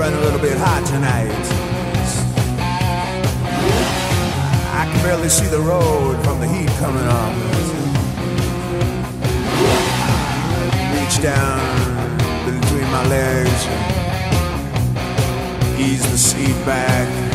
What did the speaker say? Running a little bit hot tonight. I can barely see the road from the heat coming up. Reach down between my legs, ease the seat back.